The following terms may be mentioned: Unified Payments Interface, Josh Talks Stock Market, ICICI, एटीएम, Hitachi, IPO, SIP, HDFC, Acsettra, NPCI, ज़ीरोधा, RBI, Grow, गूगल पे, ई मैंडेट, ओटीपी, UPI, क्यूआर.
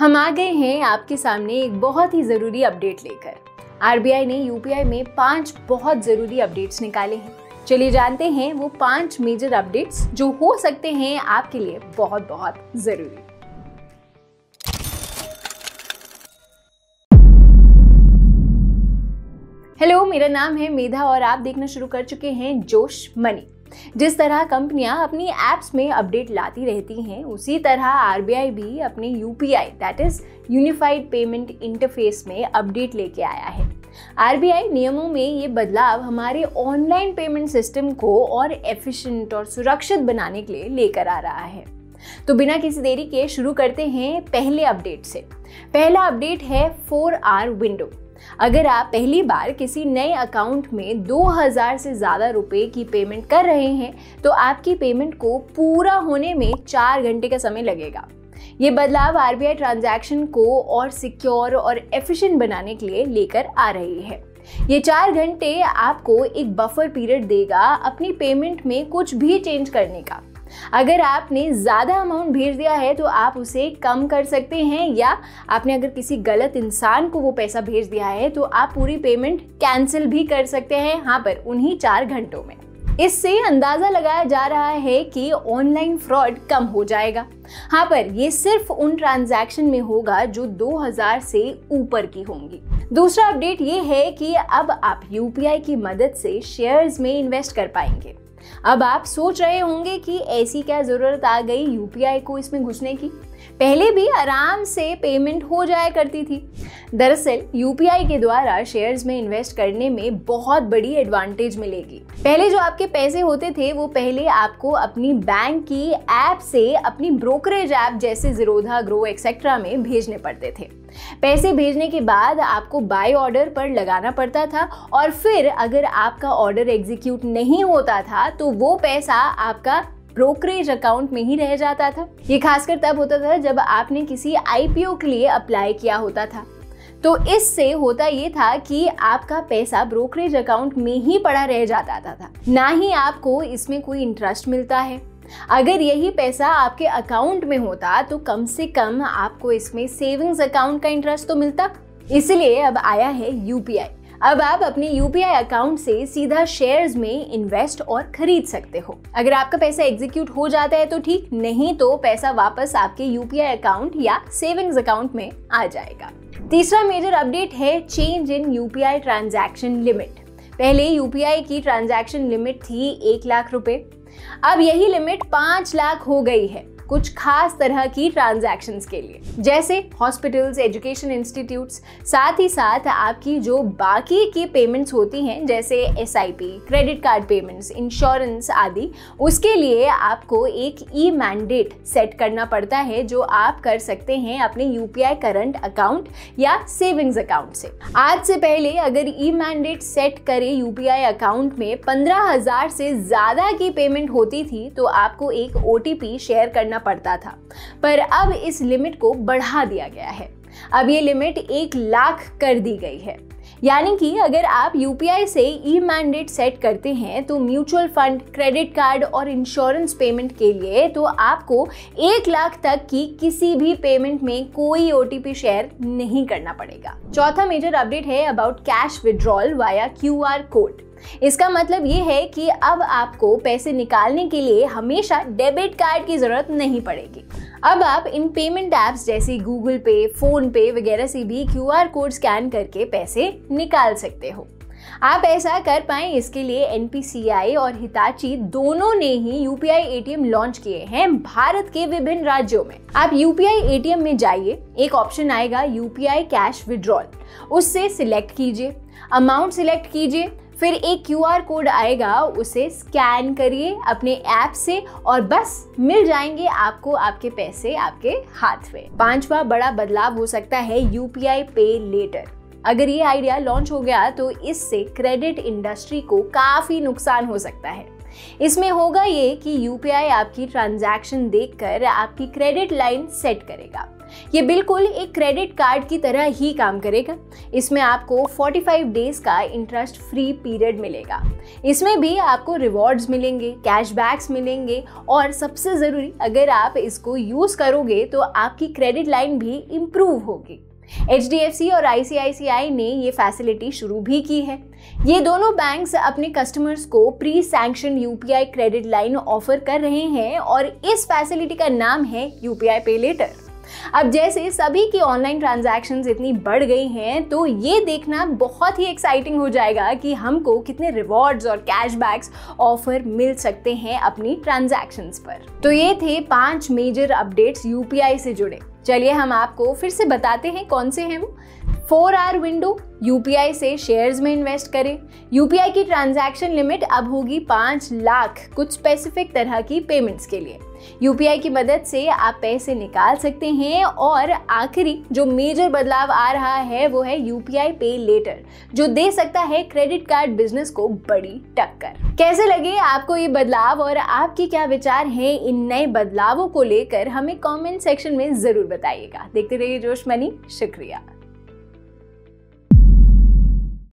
हम आ गए हैं आपके सामने एक बहुत ही ज़रूरी अपडेट लेकर। आरबीआई ने यूपीआई में 5 बहुत ज़रूरी अपडेट्स निकाले हैं। चलिए जानते हैं वो 5 मेजर अपडेट्स जो हो सकते हैं आपके लिए बहुत बहुत ज़रूरी। हेलो, मेरा नाम है मेधा और आप देखना शुरू कर चुके हैं जोश मनी। जिस तरह कंपनियां अपनी ऐप्स में अपडेट लाती रहती हैं, उसी तरह आरबीआई भी अपने UPI that is unified payment interface में अपडेट लेके आया है। आरबीआई नियमों में ये बदलाव हमारे ऑनलाइन पेमेंट सिस्टम को और एफिशिएंट और सुरक्षित बनाने के लिए लेकर आ रहा है। तो बिना किसी देरी के शुरू करते हैं पहले अपडेट से। पहला अपडेट है 4 आवर विंडो। अगर आप पहली बार किसी नए अकाउंट में 2000 से ज़्यादा रुपए की पेमेंट कर रहे हैं तो आपकी पेमेंट को पूरा होने में 4 घंटे का समय लगेगा। ये बदलाव आरबीआई ट्रांजैक्शन को और सिक्योर और एफिशिएंट बनाने के लिए लेकर आ रही है। ये 4 घंटे आपको एक बफर पीरियड देगा अपनी पेमेंट में कुछ भी चेंज करने का। अगर आपने ज़्यादा अमाउंट भेज दिया है तो आप उसे कम कर सकते हैं, या आपने अगर किसी गलत इंसान को वो पैसा भेज दिया है तो आप पूरी पेमेंट कैंसिल भी कर सकते हैं, हाँ, पर उन्हीं 4 घंटों में। इससे अंदाज़ा लगाया जा रहा है कि ऑनलाइन फ्रॉड कम हो जाएगा। हाँ, पर ये सिर्फ उन ट्रांजैक्शन में होगा जो 2000 से ऊपर की होंगी। दूसरा अपडेट ये है कि अब आप यूपीआई की मदद से शेयर्स में इन्वेस्ट कर पाएंगे। अब आप सोच रहे होंगे कि ऐसी क्या ज़रूरत आ गई यूपीआई को इसमें घुसने की, पहले भी आराम से पेमेंट हो जाया करती थी। दरअसल यूपीआई के द्वारा शेयर्स में इन्वेस्ट करने में बहुत बड़ी एडवांटेज मिलेगी। पहले जो आपके पैसे होते थे वो पहले आपको अपनी बैंक की ऐप से अपनी ब्रोकरेज ऐप जैसे ज़ीरोधा, ग्रो, एक्सेट्रा में भेजने पड़ते थे। पैसे भेजने के बाद आपको बाय ऑर्डर पर लगाना पड़ता था और फिर अगर आपका ऑर्डर एग्जीक्यूट नहीं होता था तो वो पैसा आपका ब्रोकरेज अकाउंट में ही रह जाता था। ये खासकर तब होता था जब आपने किसी आईपीओ के लिए अप्लाई किया होता था। तो इससे होता ये था कि आपका पैसा ब्रोकरेज अकाउंट में ही पड़ा रह जाता था, ना ही आपको इसमें कोई इंटरेस्ट मिलता है। अगर यही पैसा आपके अकाउंट में होता तो कम से कम आपको इसमें सेविंग्स अकाउंट का इंटरेस्ट तो मिलता। इसलिए अब आया है यूपीआई। अब आप अपने यूपीआई अकाउंट से सीधा शेयर्स में इन्वेस्ट और खरीद सकते हो। अगर आपका पैसा एग्जीक्यूट हो जाता है तो ठीक, नहीं तो पैसा वापस आपके यूपीआई अकाउंट या सेविंग्स अकाउंट में आ जाएगा। तीसरा मेजर अपडेट है change in UPI transaction limit. पहले यूपीआई की ट्रांजैक्शन लिमिट थी 1 लाख रुपए। अब यही लिमिट 5 लाख हो गई है, कुछ खास तरह की ट्रांजैक्शंस के लिए, जैसे हॉस्पिटल्स, एजुकेशन इंस्टीट्यूट्स। साथ ही साथ आपकी जो बाकी की पेमेंट्स होती हैं जैसे SIP, credit card payments, insurance आदि, उसके लिए आपको एक ई मैंडेट सेट करना पड़ता है जो आप कर सकते हैं अपने यूपीआई करंट अकाउंट या सेविंग्स अकाउंट से। आज से पहले अगर ई मैंडेट सेट करे यूपीआई अकाउंट में 15,000 से ज़्यादा की पेमेंट होती थी तो आपको एक ओटीपी शेयर करना पड़ता था, पर अब इस लिमिट को बढ़ा दिया गया है। अब ये लिमिट 1 लाख कर दी गई है। यानी कि अगर आप यूपीआई से ई मैंडेट सेट करते हैं तो म्यूचुअल फंड, क्रेडिट कार्ड और इंश्योरेंस पेमेंट के लिए तो आपको 1 लाख तक की किसी भी पेमेंट में कोई ओटीपी शेयर नहीं करना पड़ेगा। चौथा मेजर अपडेट है about cash withdrawal via क्यूआर code. इसका मतलब ये है कि अब आपको पैसे निकालने के लिए हमेशा डेबिट कार्ड की ज़रूरत नहीं पड़ेगी। अब आप इन पेमेंट ऐप्स जैसे गूगल पे, फ़ोन पे वगैरह से भी क्यूआर कोड स्कैन करके पैसे निकाल सकते हो। आप ऐसा कर पाएँ इसके लिए एनपीसीआई और हिताची दोनों ने ही यूपीआई एटीएम लॉन्च किए हैं भारत के विभिन्न राज्यों में। आप यूपीआई एटीएम में जाइए, एक ऑप्शन आएगा यूपीआई कैश विड्रॉल, उससे सिलेक्ट कीजिए, अमाउंट सिलेक्ट कीजिए, फिर एक क्यूआर कोड आएगा, उसे स्कैन करिए अपने ऐप से और बस मिल जाएंगे आपको आपके पैसे आपके हाथ में। 5वां बड़ा बदलाव हो सकता है यूपीआई पे लेटर। अगर ये आइडिया लॉन्च हो गया तो इससे क्रेडिट इंडस्ट्री को काफ़ी नुकसान हो सकता है। इसमें होगा ये कि यूपीआई आपकी ट्रांजैक्शन देखकर आपकी क्रेडिट लाइन सेट करेगा, ये बिल्कुल एक क्रेडिट कार्ड की तरह ही काम करेगा। इसमें आपको 45 डेज का इंटरेस्ट फ्री पीरियड मिलेगा। इसमें भी आपको रिवॉर्ड्स मिलेंगे, कैशबैक्स मिलेंगे और सबसे ज़रूरी, अगर आप इसको यूज़ करोगे तो आपकी क्रेडिट लाइन भी इम्प्रूव होगी। HDFC और ICICI ने ये फैसिलिटी शुरू भी की है। ये दोनों बैंक्स अपने कस्टमर्स को pre sanction UPI credit line offer कर रहे हैं और इस फैसिलिटी का नाम है UPI पे लेटर। अब जैसे सभी की ऑनलाइन ट्रांजैक्शंस इतनी बढ़ गई हैं तो ये देखना बहुत ही एक्साइटिंग हो जाएगा कि हमको कितने रिवॉर्ड्स और कैशबैक्स ऑफर मिल सकते हैं अपनी ट्रांजैक्शंस पर। तो ये थे 5 मेजर अपडेट्स UPI से जुड़े। चलिए हम आपको फिर से बताते हैं कौन से हैं वो। 4 आवर विंडो, UPI से शेयर्स में इन्वेस्ट करें। UPI की ट्रांजैक्शन लिमिट अब होगी 5 लाख कुछ स्पेसिफिक तरह की पेमेंट्स के लिए। UPI की मदद से आप पैसे निकाल सकते हैं। और आखिरी जो मेजर बदलाव आ रहा है वो है UPI पे लेटर, जो दे सकता है क्रेडिट कार्ड बिजनेस को बड़ी टक्कर। कैसे लगे आपको ये बदलाव और आपके क्या विचार हैं इन नए बदलावों को लेकर, हमें कमेंट सेक्शन में ज़रूर बताइएगा। देखते रहिए जोश मनी, शुक्रिया।